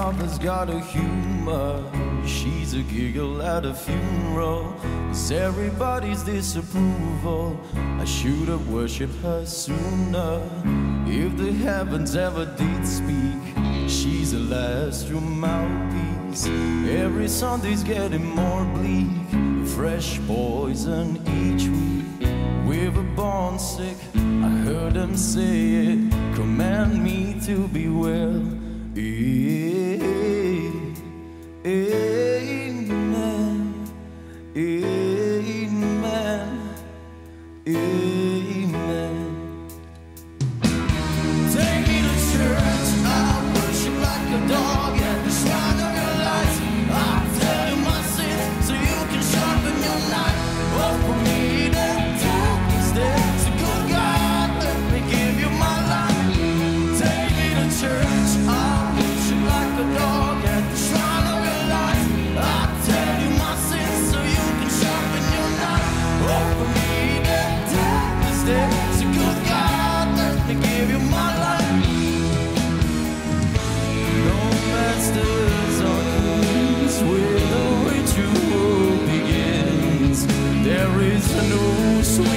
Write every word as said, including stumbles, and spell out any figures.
mama's got a humor. She's a giggle at a funeral. It's everybody's disapproval. I should have worshipped her sooner. If the heavens ever did speak, she's the last true mouthpiece. Every Sunday's getting more bleak, fresh poison each week. We were born sick, I heard them say it. Command me to be well. Amen, amen, amen. Take me to church, I worship like a dog, and the shine of your lights. I'll tell you my sins, so you can sharpen your knife. Oh, for me to take steps, so good God, let me give you my life. Take me to church, I worship like a dog, and the shine. There is a new